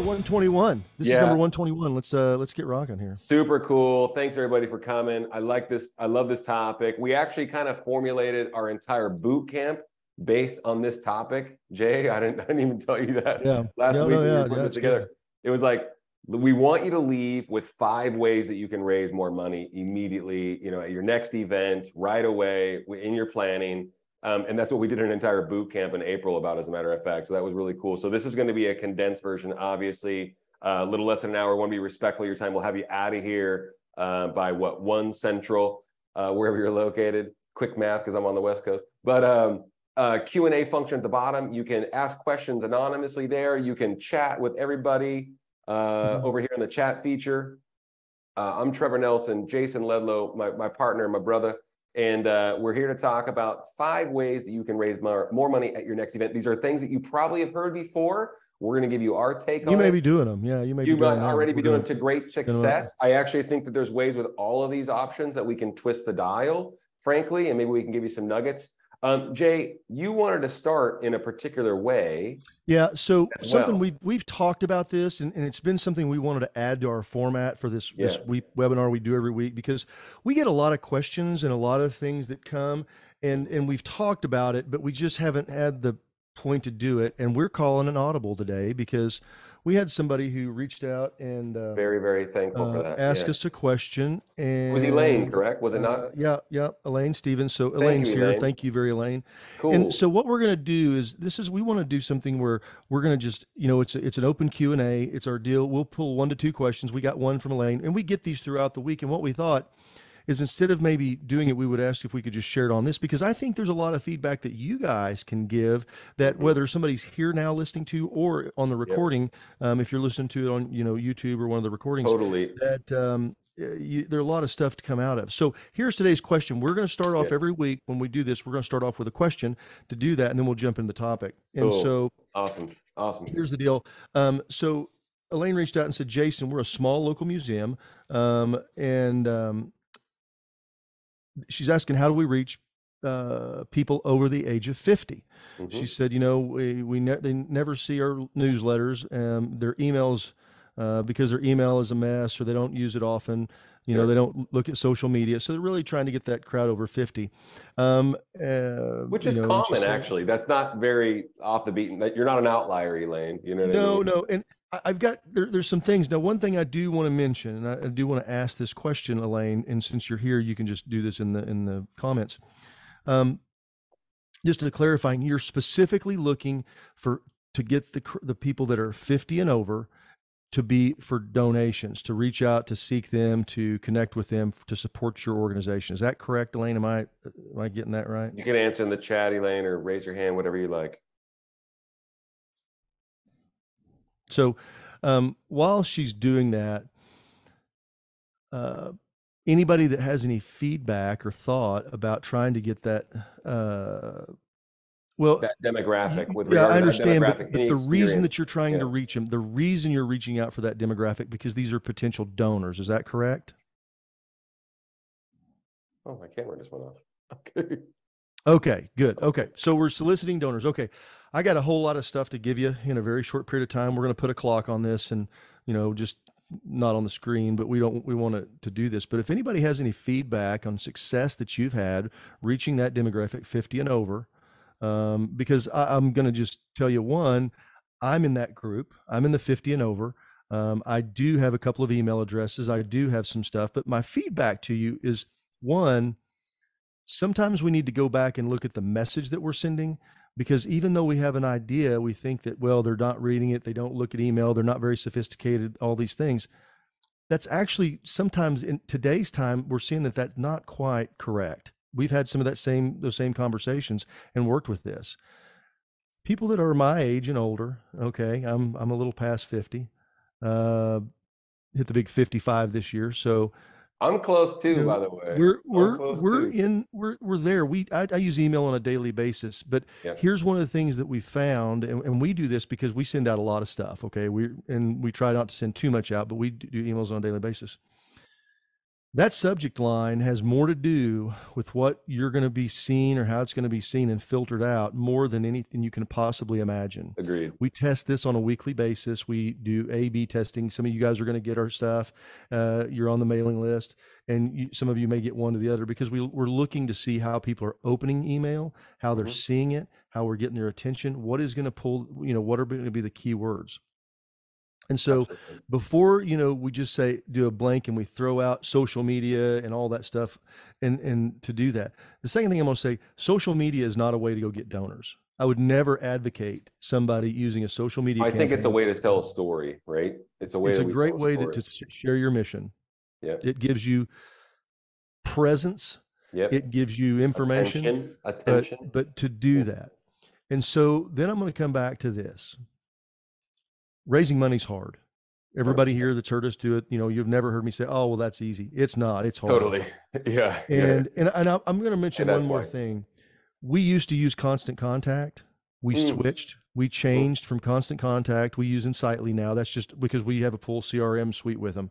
number 121. This is number 121. Let's get rocking here. Super cool. Thanks everybody for coming. I like this. I love this topic. We actually kind of formulated our entire boot camp based on this topic. Jay, I didn't even tell you that. Yeah. Last week we were putting this together. Good. It was like, we want you to leave with 5 ways that you can raise more money immediately, at your next event, right away, in your planning. And that's what we did an entire boot camp in April about, as a matter of fact. So that was really cool. So this is going to be a condensed version, obviously, a little less than an hour. We want to be respectful of your time. We'll have you out of here by 1 Central, wherever you're located. Quick math, because I'm on the West Coast. But Q&A function at the bottom. You can ask questions anonymously there. You can chat with everybody over here in the chat feature. I'm Trevor Nelson, Jason Ledlow, my partner, my brother. And we're here to talk about 5 ways that you can raise more money at your next event. These are things that you probably have heard before. We're going to give you our take on it. You may be doing them. Yeah, you might already be doing them to great success. I actually think that there's ways with all of these options that we can twist the dial, frankly, and maybe we can give you some nuggets. Jay, you wanted to start in a particular way. Yeah, so something we've talked about this, and it's been something we wanted to add to our format for this webinar we do every week, because we get a lot of questions and a lot of things that come, and we've talked about it, but we just haven't had the point to do it. And we're calling an audible today because we had somebody who reached out and very, very thankful for that. Asked us a question. And was Elaine, correct? Was it not? Yeah, Elaine Stevens. So Elaine's here. Thank you, Elaine. Cool. And so what we're going to do is we want to do something where we're going to just, it's an open Q&A. It's our deal. We'll pull 1 to 2 questions. We got 1 from Elaine, and we get these throughout the week. And what we thought is, instead of maybe doing it, we would ask if we could just share it on this, because I think there's a lot of feedback that you guys can give, that whether somebody's here now listening to or on the recording, if you're listening to it on YouTube or one of the recordings, that there are a lot of stuff to come out of. So here's today's question. We're going to start off every week when we do this. We're going to start off with a question to do that, and then we'll jump into the topic. And so awesome. Here's the deal. So Elaine reached out and said, Jason, we're a small local museum, and she's asking, how do we reach people over the age of 50? Mm-hmm. She said, they never see our newsletters, their emails, because their email is a mess, or they don't use it often. They don't look at social media. So they're really trying to get that crowd over 50. Which is common, actually. That's not very off the beaten. You're not an outlier, Elaine. No. And I've got, there's some things. Now, one thing I do want to mention, and I do want to ask this question, Elaine, and since you're here, you can just do this in the comments. Just to clarify, you're specifically looking to get the people that are 50 and over to be for donations, to reach out, to seek them, to connect with them, to support your organization. Is that correct, Elaine? Am I getting that right? You can answer in the chat, Elaine, or raise your hand, whatever you like. So while she's doing that, anybody that has any feedback or thought about trying to get that, that demographic with regard to that demographic. I understand, but the reason that you're trying to reach them, the reason you're reaching out for that demographic, because these are potential donors. Is that correct? Oh, my camera just went off. Okay. Okay, good. Okay. So we're soliciting donors. Okay. I got a whole lot of stuff to give you in a very short period of time. We're going to put a clock on this, and, just not on the screen, but we want to do this. But if anybody has any feedback on success that you've had reaching that demographic 50 and over, because I'm going to just tell you, I'm in that group. I'm in the 50 and over. I do have a couple of email addresses. I do have some stuff, but my feedback to you is, 1, sometimes we need to go back and look at the message that we're sending, because even though we have an idea, we think that, they're not reading it. They don't look at email. They're not very sophisticated, all these things. That's actually, sometimes in today's time, we're seeing that that's not quite correct. We've had some of those same conversations and worked with this. People that are my age and older. Okay. I'm a little past 50, hit the big 55 this year. So I'm close too, by the way. We're there. I use email on a daily basis, but here's one of the things that we found, and we do this because we send out a lot of stuff. Okay. We try not to send too much out, but we do emails on a daily basis. That subject line has more to do with what you're going to be seen or how it's going to be seen and filtered out more than anything you can possibly imagine. Agreed. We test this on a weekly basis. We do A/B testing. Some of you guys are going to get our stuff. You're on the mailing list, and some of you may get one or the other, because we're looking to see how people are opening email, how they're seeing it, how we're getting their attention, what is going to pull, what are going to be the key words. And so before, we just say, do a blank and we throw out social media and all that stuff. And to do that, the second thing I'm going to say, social media is not a way to go get donors. I would never advocate somebody using a social media campaign. I think it's a way to tell a story, right? It's a great way to share your mission. Yeah. It gives you presence. Yep. It gives you information, attention. But to do that. And so then I'm going to come back to this. Raising money's hard. Everybody here that's heard us do it, you've never heard me say, "Oh, well, that's easy." It's not. It's hard. Totally. Yeah. And I'm going to mention one more thing. We used to use Constant Contact. We switched. We changed from Constant Contact. We use Insightly now. That's just because we have a full CRM suite with them.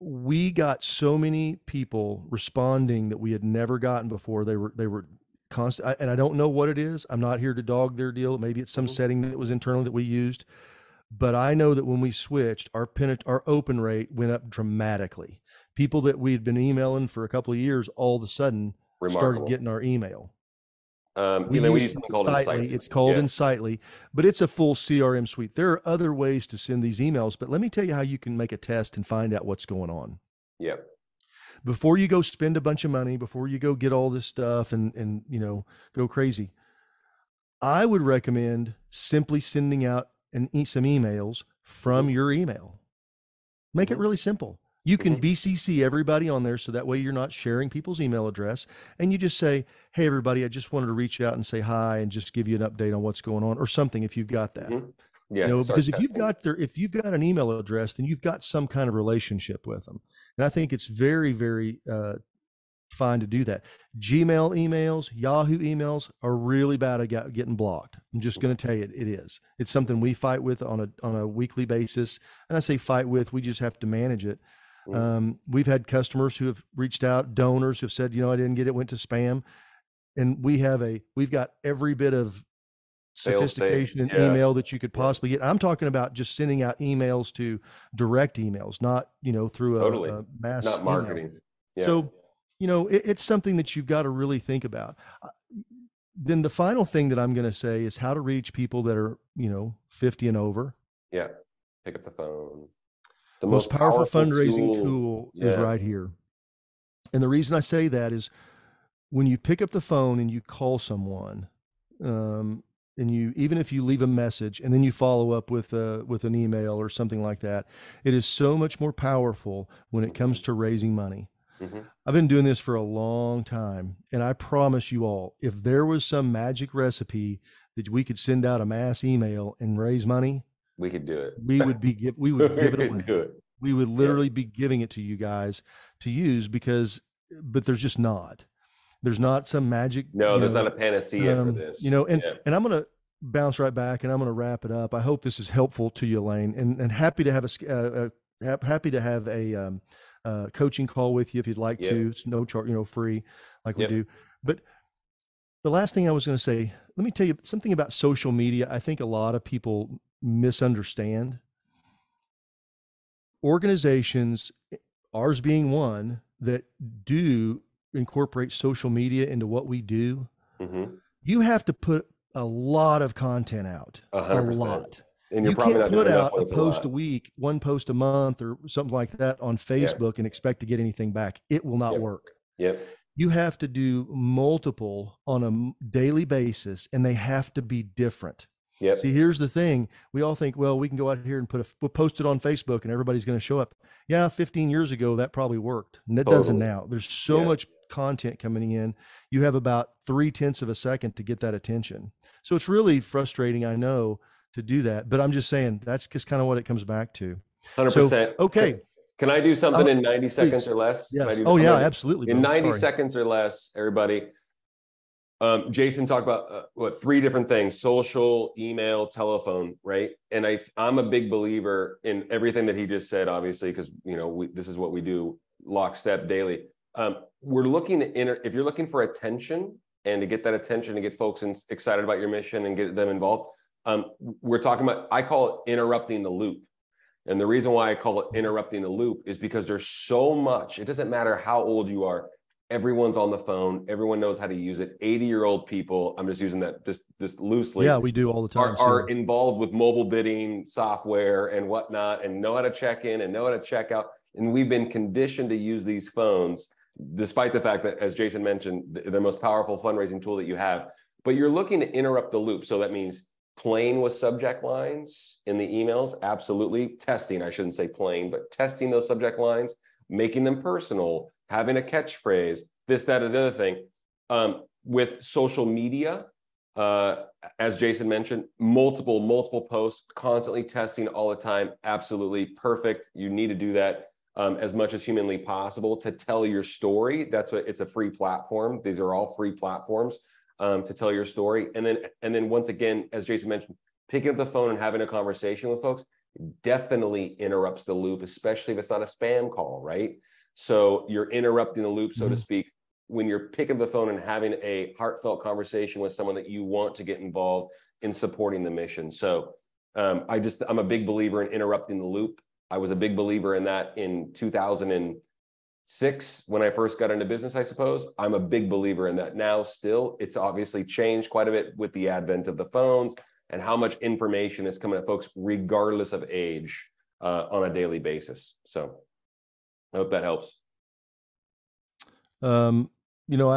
We got so many people responding that we had never gotten before. They were constant, and I don't know what it is. I'm not here to dog their deal. Maybe it's some setting that was internal that we used, but I know that when we switched, our open rate went up dramatically. People that we'd been emailing for a couple of years all of a sudden started getting our email. We use something called Insightly. It's called Insightly, but it's a full CRM suite. There are other ways to send these emails, but let me tell you how you can make a test and find out what's going on. Yep. Before you go spend a bunch of money, before you go get all this stuff and go crazy, I would recommend simply sending out some emails from your email. Make it really simple. You can BCC everybody on there, so that way you're not sharing people's email address, and you just say, "Hey, everybody, I just wanted to reach out and say hi and just give you an update on what's going on," or something if you've got that. Yeah, because if you've got an email address, then you've got some kind of relationship with them. And I think it's very, very fine to do that. Gmail emails, Yahoo emails are really bad at getting blocked. I'm just going to tell you, it is. It's something we fight with on a weekly basis. And I say fight with, we just have to manage it. We've had customers who have reached out, donors who have said, "I didn't get it, went to spam." And we've got every bit of sophistication in email that you could possibly get. I'm talking about just sending out emails to direct emails, not through a mass not marketing. Yeah. So it's something that you've got to really think about. Then the final thing that I'm going to say is how to reach people that are 50 and over. Yeah, pick up the phone. The most powerful fundraising tool is right here, and the reason I say that is when you pick up the phone and you call someone, and even if you leave a message and then you follow up with an email or something like that, it is so much more powerful when it comes to raising money. I've been doing this for a long time, and I promise you all, if there was some magic recipe that we could send out a mass email and raise money, we could do it. We would give it away. We would literally be giving it to you guys to use, but there's just not. There's not some magic. No, there's not a panacea for this. And I'm going to bounce right back, and I'm going to wrap it up. I hope this is helpful to you, Elaine, and happy to have a coaching call with you if you'd like to. It's no charge, free, like we do. But the last thing I was going to say, let me tell you something about social media. I think a lot of people misunderstand. Organizations, ours being one, that do incorporate social media into what we do, you have to put a lot of content out, 100%. A lot. And you can't put out a post a week, one post a month, or something like that on Facebook and expect to get anything back. It will not work. You have to do multiple on a daily basis, and they have to be different. See, here's the thing. We all think, well, we can go out here and we'll post it on Facebook and everybody's going to show up. Yeah, 15 years ago, that probably worked. And it doesn't now. There's so much content coming in. You have about 0.3 seconds to get that attention. So it's really frustrating, I know, to do that. But I'm just saying, that's just kind of what it comes back to. 100%. So, okay. Can I do something in 90 seconds or less? Yes. Absolutely. In 90 seconds or less, everybody. Jason talked about three different things: social, email, telephone, right? And I'm a big believer in everything that he just said, obviously, because this is what we do, lockstep daily. We're looking to if you're looking for attention and to get that attention and get folks excited about your mission and get them involved, we're talking about, I call it interrupting the loop. And the reason why I call it interrupting the loop is because there's so much, it doesn't matter how old you are, everyone's on the phone, everyone knows how to use it. 80-year-old people, I'm just using that just loosely. Yeah, we do all the time. Are involved with mobile bidding software and whatnot, and know how to check in and know how to check out. And we've been conditioned to use these phones, despite the fact that, as Jason mentioned, the most powerful fundraising tool that you have. But you're looking to interrupt the loop. So that means playing with subject lines in the emails, absolutely. Testing, I shouldn't say playing, but testing those subject lines, making them personal, having a catchphrase, this, that, and the other thing. With social media, as Jason mentioned, multiple posts, constantly testing all the time, absolutely perfect. You need to do that as much as humanly possible to tell your story. That's what, it's a free platform. These are all free platforms. To tell your story. And then once again, as Jason mentioned, picking up the phone and having a conversation with folks definitely interrupts the loop, especially if it's not a spam call, right? So you're interrupting the loop, so to speak, when you're picking up the phone and having a heartfelt conversation with someone that you want to get involved in supporting the mission. So I'm a big believer in interrupting the loop. I was a big believer in that in 2006, when I first got into business, I suppose. I'm a big believer in that now still. It's obviously changed quite a bit with the advent of the phones and how much information is coming at folks regardless of age on a daily basis. So I hope that helps. I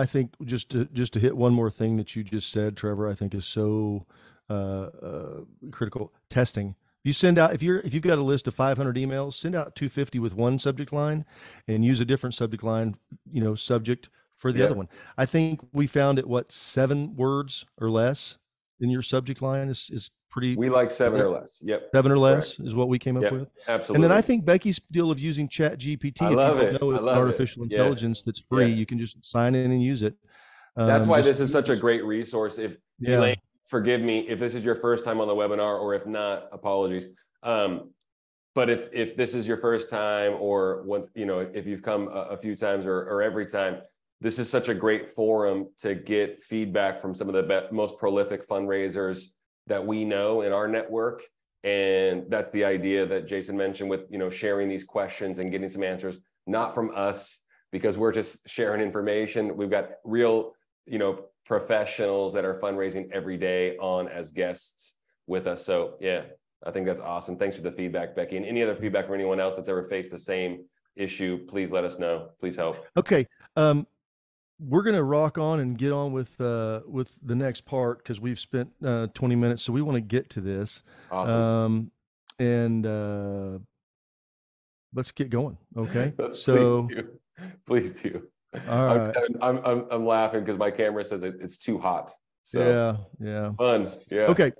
think just to hit one more thing that you just said, Trevor, I think is so critical. Testing. You send out, if you've got a list of 500 emails, send out 250 with one subject line, and use a different subject line, subject for the other one. I think we found at 7 words or less in your subject line is pretty. We like 7 or less. Yep. 7 or less is what we came up with. Absolutely. And then I think Becky's deal of using ChatGPT, it's an artificial intelligence that's free. Yeah. You can just sign in and use it. That's why this is such a great resource. If Elaine, forgive me if this is your first time on the webinar, or if not, apologies. But if this is your first time, or if you've come a few times or every time, this is such a great forum to get feedback from some of the most prolific fundraisers that we know in our network. And that's the idea that Jason mentioned with sharing these questions and getting some answers, not from us, because we're just sharing information. We've got real, professionals that are fundraising every day on as guests with us. So yeah, I think that's awesome. Thanks for the feedback, Becky. And any other feedback from anyone else that's ever faced the same issue, please let us know. Please help. Okay. We're going to rock on and get on with the next part, because we've spent 20 minutes. So we want to get to this. Awesome. And let's get going. Okay. So please do. All right. I'm laughing because my camera says it's too hot. So yeah. Fun. Yeah. Okay.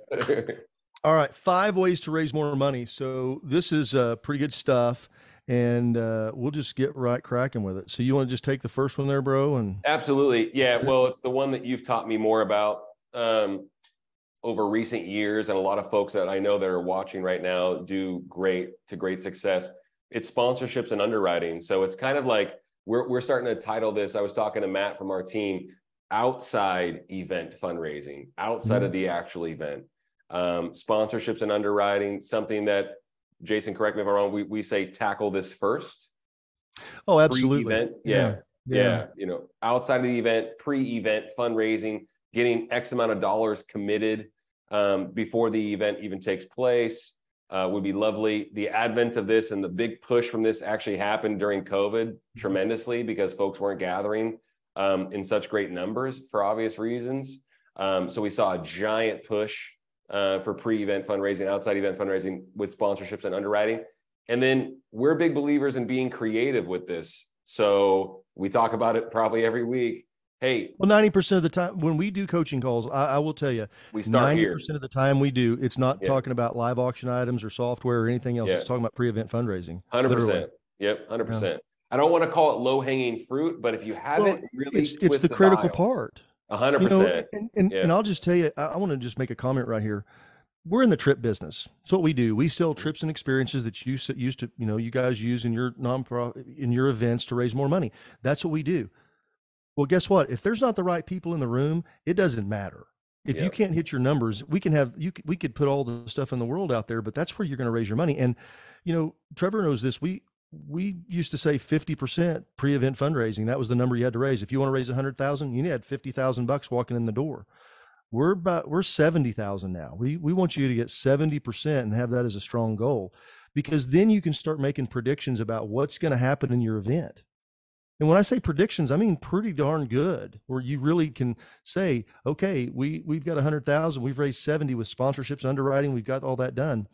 All right. 5 ways to raise more money. So this is pretty good stuff, and we'll just get right cracking with it. So you want to just take the first one there, bro? And absolutely. Yeah. Well, it's the one that you've taught me more about over recent years, and a lot of folks that I know that are watching right now do great success. It's sponsorships and underwriting. So it's kind of like, We're starting to title this. I was talking to Matt from our team, outside event fundraising, outside of the actual event. Sponsorships and underwriting, something that, Jason, correct me if I'm wrong, we say tackle this first. Oh, absolutely. Pre-event. Yeah. Outside of the event, pre-event fundraising, getting X amount of dollars committed before the event even takes place. Would be lovely. The advent of this and the big push from this actually happened during COVID tremendously, because folks weren't gathering in such great numbers for obvious reasons. So we saw a giant push for pre-event fundraising, outside event fundraising with sponsorships and underwriting. And then we're big believers in being creative with this. So we talk about it probably every week. Hey, well, 90% of the time when we do coaching calls, I will tell you, we start 90% of the time we do. It's not talking about live auction items or software or anything else. Yeah. It's talking about pre-event fundraising. 100%. Yep. 100%. I don't want to call it low hanging fruit, but if you haven't, it's the critical part. 100%. And I'll just tell you, I want to just make a comment right here. We're in the trip business. That's what we do. We sell trips and experiences that you used to, you know, you guys use in your nonprofit, in your events to raise more money. That's what we do. Well, guess what? If there's not the right people in the room, it doesn't matter. If you can't hit your numbers, we can have you. We could put all the stuff in the world out there, but that's where you're going to raise your money. And, you know, Trevor knows this. We used to say 50% pre-event fundraising. That was the number you had to raise. If you want to raise 100,000, you had $50,000 walking in the door. We're 70,000 now. We want you to get 70% and have that as a strong goal, because then you can start making predictions about what's going to happen in your event. And when I say predictions, I mean pretty darn good, where you really can say, okay, we've got 100,000, we've raised 70 with sponsorships, underwriting, we've got all that done.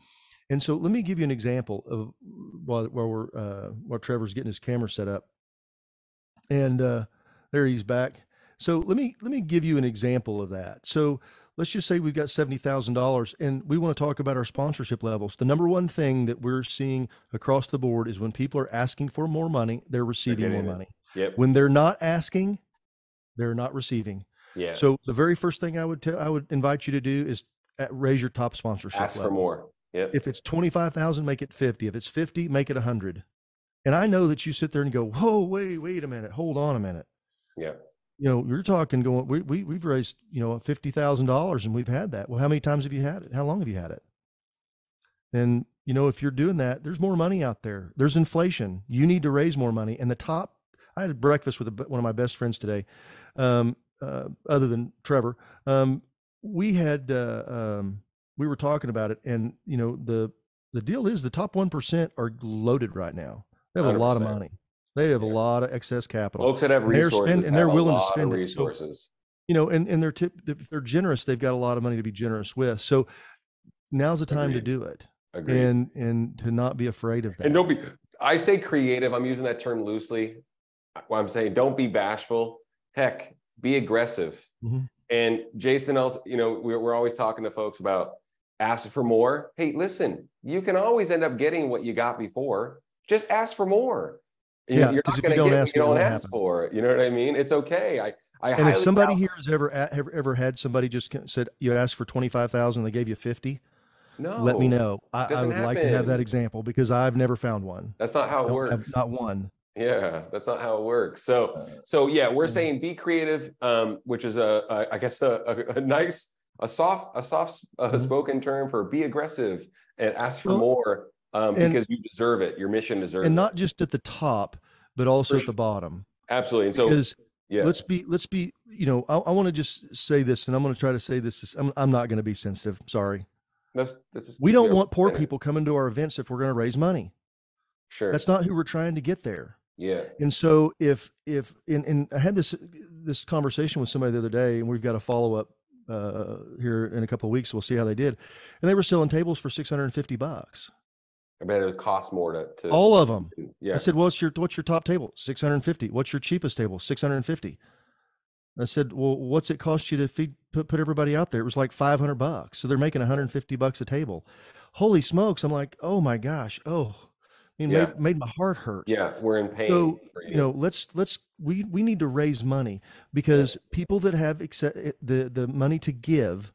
And so let me give you an example of while Trevor's getting his camera set up, and there he's back. So let me give you an example of that. So let's just say we've got $70,000 and we want to talk about our sponsorship levels. The number one thing that we're seeing across the board is when people are asking for more money, they're receiving more money. Yep. When they're not asking, they're not receiving. Yeah. So the very first thing I would invite you to do is raise your top sponsorship level. Ask for more. Yep. If it's 25,000, make it 50. If it's 50, make it 100. And I know that you sit there and go, whoa, wait a minute. Hold on a minute. Yeah. You know, you're talking going, we've raised, you know, $50,000 and we've had that. Well, how many times have you had it? How long have you had it? And, you know, if you're doing that, there's more money out there. There's inflation. You need to raise more money. And the top, I had breakfast with one of my best friends today, other than Trevor. We were talking about it, and, you know, the deal is the top 1% are loaded right now. They have 100%. A lot of money. They have a lot of excess capital. Folks that have resources, and they're willing to spend resources. So, you know, and if they're generous, they've got a lot of money to be generous with. So now's the time to do it. Agreed. And to not be afraid of that. And don't be, I say creative, I'm using that term loosely. What I'm saying, don't be bashful. Heck, be aggressive. Mm-hmm. And Jason, also, you know, we're always talking to folks about ask for more. Hey, listen, you can always end up getting what you got before. Just ask for more. You're not going to get what you don't ask for. You know what I mean? It's okay. And if somebody here has ever had somebody just said, you asked for 25,000, they gave you 50. No, let me know. I would like to have that example, because I've never found one. That's not how it works. Not one. Yeah, that's not how it works. So yeah, we're saying be creative, which is a soft spoken term for be aggressive and ask for more. Because you deserve it. Your mission deserves it. And not just at the top, but also at the bottom. Absolutely. And so, because let's be, you know, I want to just say this, and I'm going to try to say this. I'm not going to be sensitive. Sorry. We don't want poor people coming to our events if we're going to raise money. Sure. That's not who we're trying to get there. Yeah. And so and I had this conversation with somebody the other day, and we've got a follow-up here in a couple of weeks. We'll see how they did. And they were selling tables for $650. I bet it would cost more to all of them. Yeah. I said, well, what's your top table? $650. What's your cheapest table? $650. I said, well, what's it cost you to put everybody out there? It was like $500. So they're making $150 a table. Holy smokes. I'm like, oh my gosh. Oh, I mean, made my heart hurt. Yeah. We're in pain. So, you know, we need to raise money, because people that have the money to give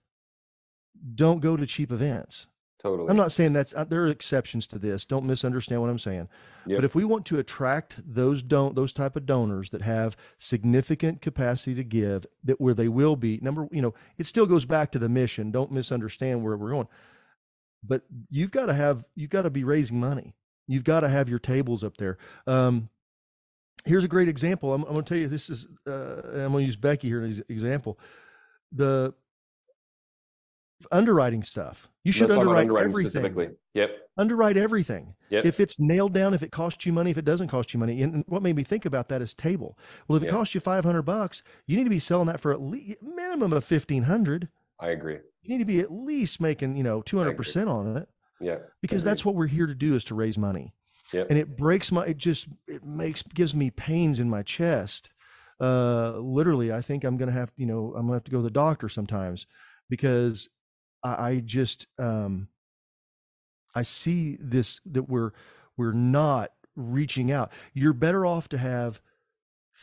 don't go to cheap events. Totally. I'm not saying there are exceptions to this. Don't misunderstand what I'm saying. Yep. But if we want to attract those type of donors that have significant capacity to give, that where they will be, you know, it still goes back to the mission. Don't misunderstand where we're going. But you've got to be raising money. You've got to have your tables up there. Here's a great example. I'm going to tell you, this is, I'm going to use Becky here as an example. The underwriting stuff. You should underwrite everything. Yep. Underwrite everything. Yep. If it's nailed down, if it costs you money, if it doesn't cost you money. And what made me think about that is table. Well, if it costs you $500, you need to be selling that for at least minimum of $1,500. I agree. You need to be at least making, you know, 200% on it. Yeah. Because that's what we're here to do, is to raise money. Yep. And it breaks my, it just, it makes, gives me pains in my chest. Literally, I think I'm going to have, you know, I'm going to have to go to the doctor sometimes, because I just, I see this, that we're not reaching out. You're better off to have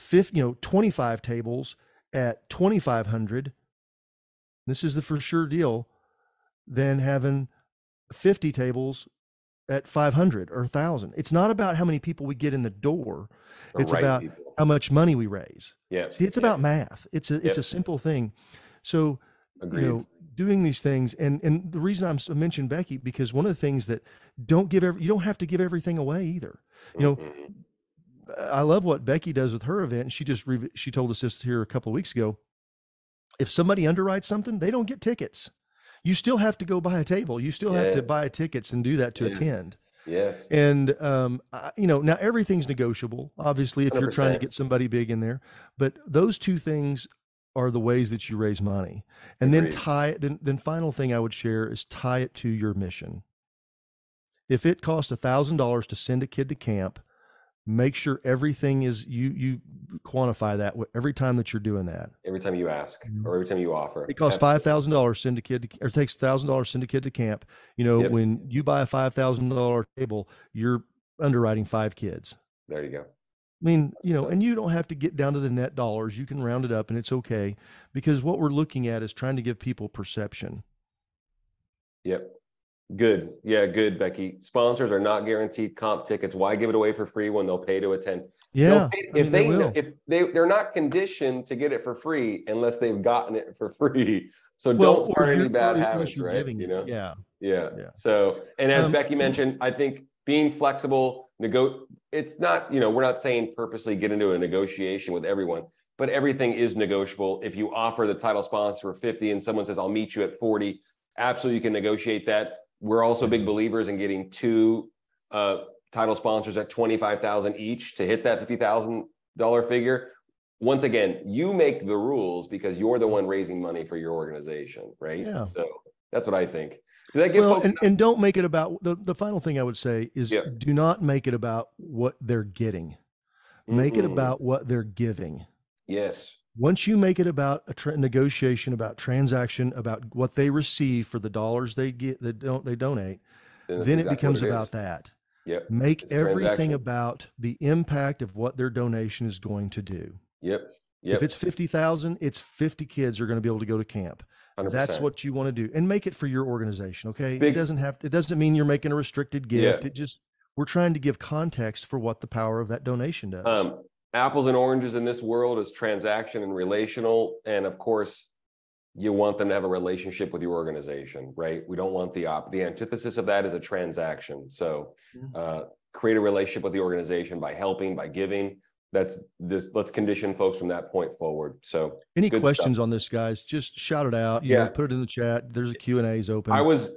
25 tables at $2,500, this is the for sure deal, than having 50 tables at 500 or 1,000. It's not about how many people we get in the door. It's about how much money we raise. Yes. See, it's about math. It's a simple thing. So, you know, doing these things, and the reason I mentioned Becky, because one of the things that you don't have to give everything away either. You know, I love what Becky does with her event. And she told us this here a couple of weeks ago. If somebody underwrites something, they don't get tickets. You still have to go buy a table. You still have to buy tickets and do that to attend. Yes. And, you know, now everything's negotiable, obviously, if 100%. You're trying to get somebody big in there, but those two things are the ways that you raise money. And Agreed. Then final thing I would share is tie it to your mission. If it costs $1,000 to send a kid to camp, make sure everything is, you quantify that every time that you're doing that. Every time you ask or every time you offer. It costs $5,000 send a kid to, or it takes $1,000 send a kid to camp. You know, when you buy a $5,000 table, you're underwriting 5 kids. There you go. I mean, you know, and you don't have to get down to the net dollars. You can round it up and it's okay, because what we're looking at is trying to give people perception. Yep. Good. Yeah, good, Becky. Sponsors are not guaranteed comp tickets. Why give it away for free when they'll pay to attend? Yeah. They're not conditioned to get it for free unless they've gotten it for free. So don't start any bad habits, right? You know? Yeah. Yeah. So, and as Becky mentioned, I think being flexible, it's not, you know, we're not saying purposely get into a negotiation with everyone, but everything is negotiable. If you offer the title sponsor for 50 and someone says, I'll meet you at 40, absolutely you can negotiate that. We're also big believers in getting 2 title sponsors at $25,000 each to hit that $50,000 figure. Once again, you make the rules because you're the one raising money for your organization, right? Yeah. So that's what I think. Did I get and don't make it about the final thing I would say is do not make it about what they're getting. Make it about what they're giving. Yes. Once you make it about a negotiation, about transaction, about what they receive for the dollars they get, they donate, then it becomes about that. Yep. Make everything about the impact of what their donation is going to do. Yep. If it's 50,000, it's 50 kids are going to be able to go to camp. 100%. That's what you want to do, and make it for your organization. Okay. It doesn't mean you're making a restricted gift. Yeah. We're trying to give context for what the power of that donation does. Apples and oranges in this world is transaction and relational. And of course, you want them to have a relationship with your organization, right? We don't want the antithesis of that is a transaction. So create a relationship with the organization by helping, by giving. Let's condition folks from that point forward. So any questions on this, guys, just shout it out. You know, put it in the chat. There's a Q&A is open. I was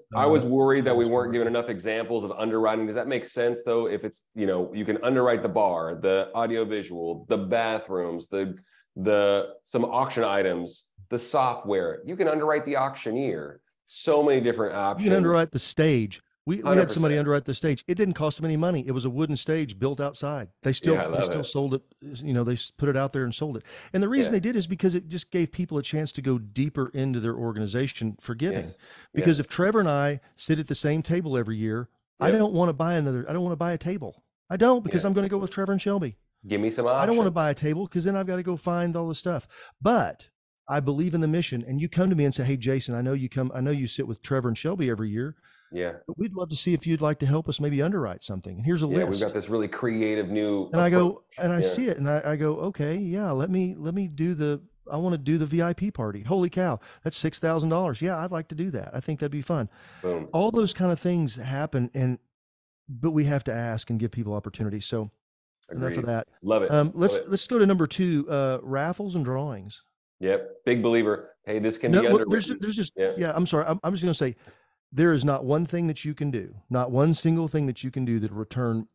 worried that we weren't giving enough examples of underwriting. Does that make sense though? If it's, you know, you can underwrite the bar, the audiovisual, the bathrooms, some auction items, the software, you can underwrite the auctioneer, so many different options. You can underwrite the stage. We had somebody underwrite the stage. It didn't cost them any money. It was a wooden stage built outside. They still sold it. You know, they put it out there and sold it. And the reason they did is because it just gave people a chance to go deeper into their organization for giving. Yes. Because if Trevor and I sit at the same table every year, I don't want to buy I don't want to buy a table. I don't, because I'm going to go with Trevor and Shelby. Give me some options. I don't want to buy a table because then I've got to go find all the stuff. But I believe in the mission. And you come to me and say, hey, Jason, I know you sit with Trevor and Shelby every year. Yeah, but we'd love to see if you'd like to help us maybe underwrite something. And here's a list. We've got this really creative new approach. I see it, and I go, okay, yeah. Let me do I want to do the VIP party. Holy cow, that's $6,000. Yeah, I'd like to do that. I think that'd be fun. Boom. All those kind of things happen, but we have to ask and give people opportunities. So Agreed. Enough of that. Love it. Let's go to number 2, raffles and drawings. Yep, big believer. Hey, this can be underwritten. I'm sorry. I'm just gonna say, there is not one thing that you can do, not one single thing that you can do that will return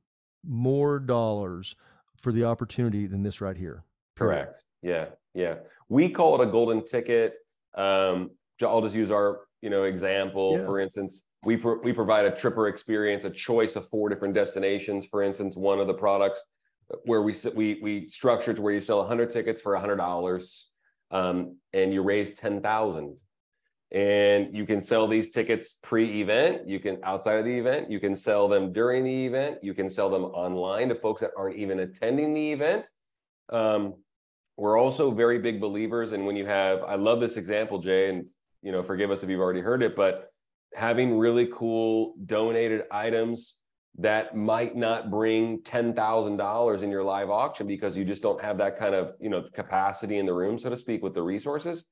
more dollars for the opportunity than this right here. Correct. Yeah. Yeah. We call it a golden ticket. I'll just use our, example. Yeah. For instance, we provide a tripper experience, a choice of 4 different destinations. For instance, one of the products where we structure to where you sell 100 tickets for $100, and you raise 10,000. And you can sell these tickets pre-event, outside of the event, you can sell them during the event, you can sell them online to folks that aren't even attending the event. We're also very big believers. And when you have, I love this example, Jay, and you know, forgive us if you've already heard it, but having really cool donated items that might not bring $10,000 in your live auction because you just don't have that kind of, you know, capacity in the room, so to speak, with the resources.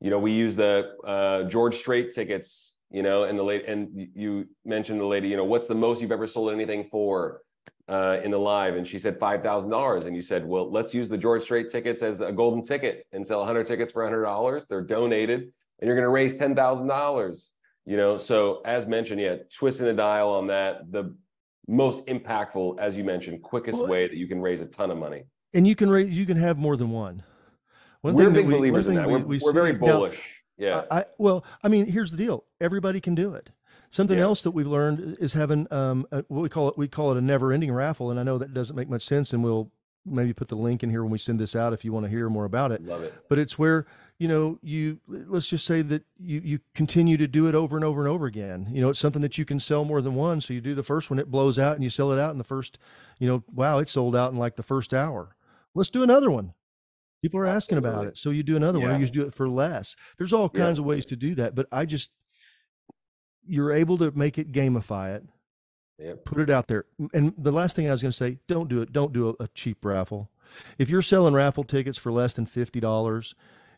You know, we use the George Strait tickets, you know, and the lady, and you mentioned the lady, you know, what's the most you've ever sold anything for in the live? And she said $5,000. And you said, well, let's use the George Strait tickets as a golden ticket and sell 100 tickets for $100. They're donated and you're going to raise $10,000. You know, so as mentioned, yeah, twisting the dial on that, the most impactful, as you mentioned, quickest way that you can raise a ton of money. And you can raise, you can have more than one. We're big believers in that. We're very bullish. Yeah. I mean, here's the deal. Everybody can do it. Something else that we've learned is having what we call it a never-ending raffle. And I know that doesn't make much sense, and we'll maybe put the link in here when we send this out if you want to hear more about it. Love it. But it's where, you know, let's just say that you continue to do it over and over and over again. You know, it's something that you can sell more than one. So you do the first one, it blows out, and you sell it out in the first, you know, wow, it sold out in like the first hour. Let's do another one. People are asking about it. So you do another one, or you just do it for less. There's all kinds of ways to do that, but you're able to make it, gamify it. Yep. Put it out there. And the last thing I was going to say, don't do it. Don't do a cheap raffle. If you're selling raffle tickets for less than $50,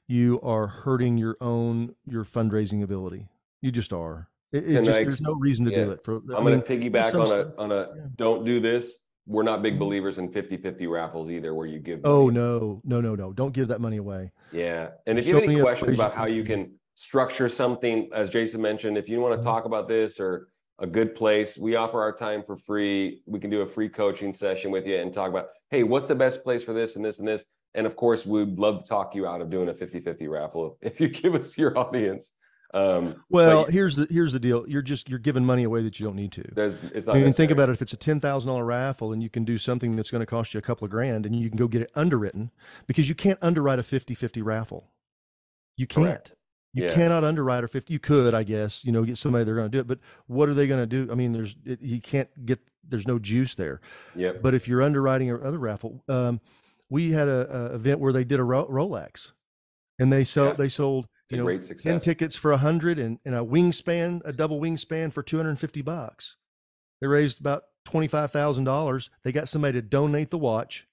you are hurting your fundraising ability. You just are. There's no reason to do it. I'm going to piggyback on a don't do this. We're not big believers in 50-50 raffles either, where you give. Oh, no. Don't give that money away. Yeah. And if you have any questions about how you can structure something, as Jason mentioned, if you want to talk about this or a good place, we offer our time for free. We can do a free coaching session with you and talk about, hey, what's the best place for this and this and this. And of course, we'd love to talk you out of doing a 50-50 raffle if you give us your audience. Here's the deal. You're giving money away that you don't need to. Think about it. If it's a $10,000 raffle and you can do something that's going to cost you a couple of grand and you can go get it underwritten, because you can't underwrite a 50-50 raffle. You can't. Correct. You cannot underwrite a 50. You could, I guess, you know, get somebody, they're going to do it, but what are they going to do? I mean, there's no juice there. Yeah. But if you're underwriting another raffle, we had a event where they did a Rolex, and they sold, you know, 10 tickets for $100 and a double wingspan for $250. They raised about $25,000. They got somebody to donate the watch.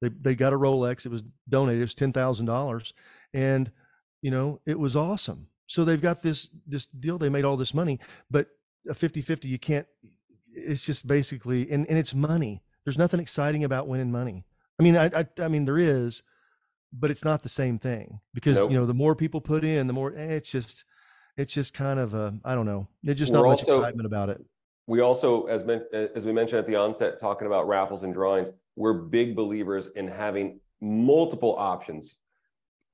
They got a Rolex. It was donated. It was $10,000. And you know, it was awesome. So they've got this deal. They made all this money, but a 50-50, you can't, it's just basically, and it's money. There's nothing exciting about winning money. I mean, I mean, there is, but it's not the same thing because, you know, the more people put in, the more it's just kind of a, I don't know. There's just not much excitement about it. We also, as we mentioned at the onset, talking about raffles and drawings, we're big believers in having multiple options.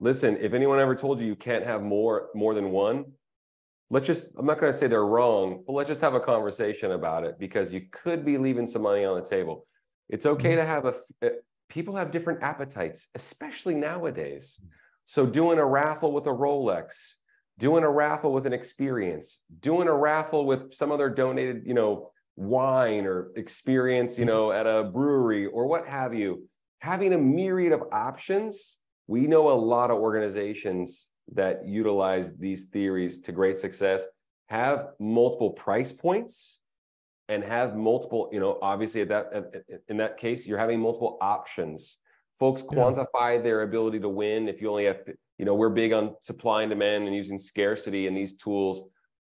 Listen, if anyone ever told you you can't have more than one, I'm not going to say they're wrong, but let's just have a conversation about it, because you could be leaving some money on the table. It's okay to have people have different appetites, especially nowadays. So doing a raffle with a Rolex, doing a raffle with an experience, doing a raffle with some other donated, you know, wine or experience, you know, at a brewery or what have you, having a myriad of options. We know a lot of organizations that utilize these theories to great success, have multiple price points and have multiple, you know, obviously in that case, you're having multiple options. Folks quantify their ability to win. If you only have, you know, we're big on supply and demand and using scarcity in these tools.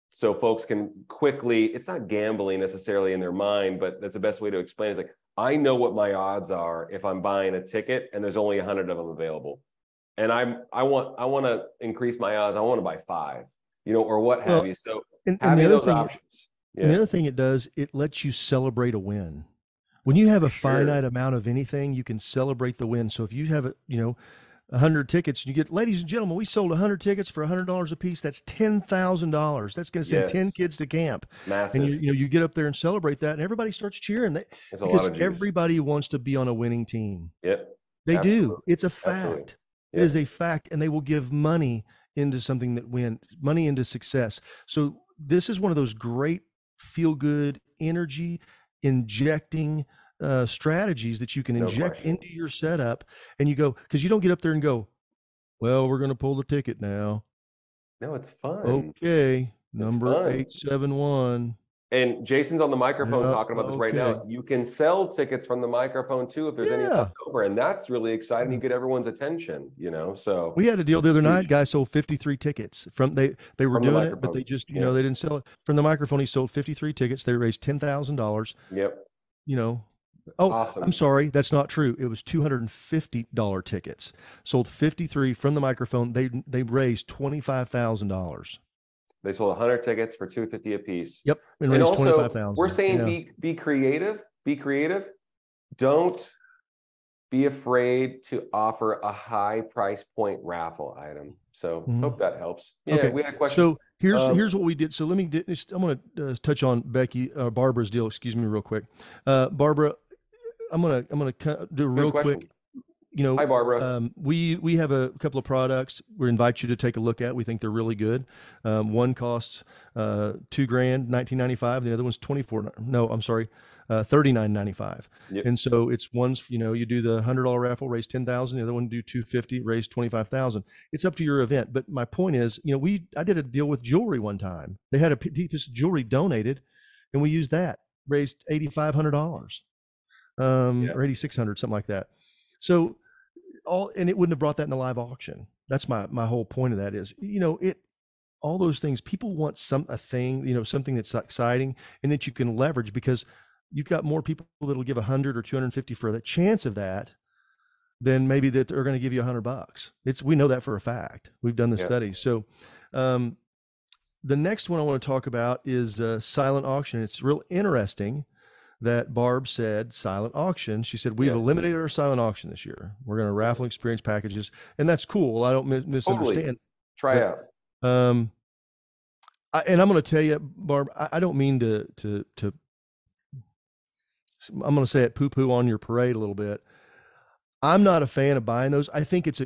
So folks can quickly, it's not gambling necessarily in their mind, but that's the best way to explain it. It's like, I know what my odds are if I'm buying a ticket and there's only 100 of them available. And I want to increase my odds. I want to buy 5, you know, or what have you. So having those options. And the other thing it does, it lets you celebrate a win. When you have a finite amount of anything, you can celebrate the win. So if you have, 100 tickets, and you get, ladies and gentlemen, we sold 100 tickets for $100 a piece. That's $10,000. That's going to send 10 kids to camp. Massive. And you get up there and celebrate that, and everybody starts cheering. Because everybody wants to be on a winning team. Yep. They do. It's a fact. Yep. It is a fact, and they will give money into something that wins, money into success. So this is one of those great feel-good, energy-injecting strategies that you can inject into your setup. And you go, because you don't get up there and go, well, we're going to pull the ticket now. No, it's fun. Okay. Number 871. And Jason's on the microphone talking about this right now. You can sell tickets from the microphone too, if there's any left over. And that's really exciting. You get everyone's attention, you know? So we had a deal the other night. Guy sold 53 tickets from, they were doing it, but they just, you know, they didn't sell it from the microphone. He sold 53 tickets. They raised $10,000. Yep. You know, I'm sorry. That's not true. It was $250 tickets, sold 53 from the microphone. They raised $25,000. They sold 100 tickets for $250 a piece. Yep. And also, 25,000. We're saying be creative. Be creative. Don't be afraid to offer a high price point raffle item. So hope that helps. Yeah, we had a question. So here's what we did. So let me, I'm going to touch on Barbara's deal. Excuse me, real quick. Barbara, I'm going to do a real quick. You know, hi, Barbara. We have a couple of products we invite you to take a look at. We think they're really good. One costs $2,000, $19.95. The other one's $39.95. Yep. And so it's one's, you know, you do the $100 raffle, raise $10,000. The other one do $250, raise $25,000. It's up to your event. But my point is, you know, I did a deal with jewelry one time. They had a piece of jewelry donated, and we used that, raised $8,500, or $8,600, something like that. So and it wouldn't have brought that in the live auction. That's my whole point of that is, you know, all those things, people want a thing, you know, something that's exciting and that you can leverage, because you've got more people that'll give 100 or 250 for the chance of that than maybe that are going to give you $100. We know that for a fact. We've done the study. So, the next one I want to talk about is silent auction. It's real interesting that Barb said silent auction. She said, we've eliminated our silent auction this year. We're going to raffle experience packages. And that's cool. I don't misunderstand. Try out. And I'm going to tell you, Barb, I don't mean to I'm going to say it, poo-poo on your parade a little bit. I'm not a fan of buying those. I think it's